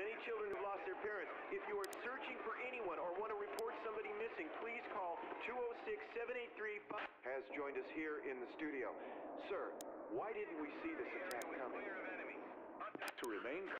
Many children have lost their parents. If you are searching for anyone or want to report somebody missing, please call 206-783-5. Has joined us here in the studio. Sir, why didn't we see this attack coming? To remain